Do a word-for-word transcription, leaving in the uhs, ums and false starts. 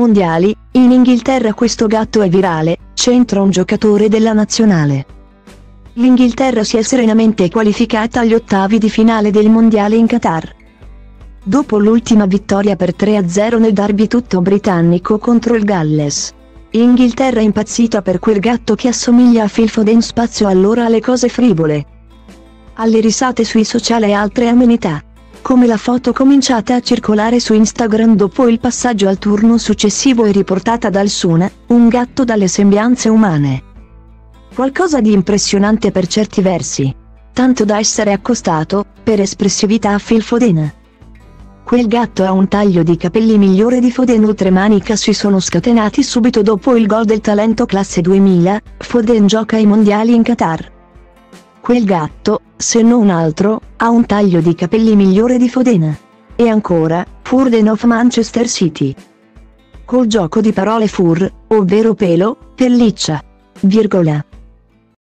mondiali, in Inghilterra questo gatto è virale, c'entra un giocatore della nazionale. L'Inghilterra si è serenamente qualificata agli ottavi di finale del mondiale in Qatar. Dopo l'ultima vittoria per tre a zero nel derby tutto britannico contro il Galles. Inghilterra impazzita per quel gatto che assomiglia a Phil Foden, spazio allora alle cose frivole, alle risate sui social e altre amenità, come la foto cominciata a circolare su Instagram dopo il passaggio al turno successivo e riportata dal Sun, un gatto dalle sembianze umane. Qualcosa di impressionante per certi versi, tanto da essere accostato, per espressività, a Phil Foden. Quel gatto ha un taglio di capelli migliore di Foden, oltremanica si sono scatenati subito dopo il gol del talento classe duemila, Foden gioca ai mondiali in Qatar. Quel gatto, se non altro, ha un taglio di capelli migliore di Foden. E ancora, Foden of Manchester City. Col gioco di parole fur, ovvero pelo, pelliccia, virgola.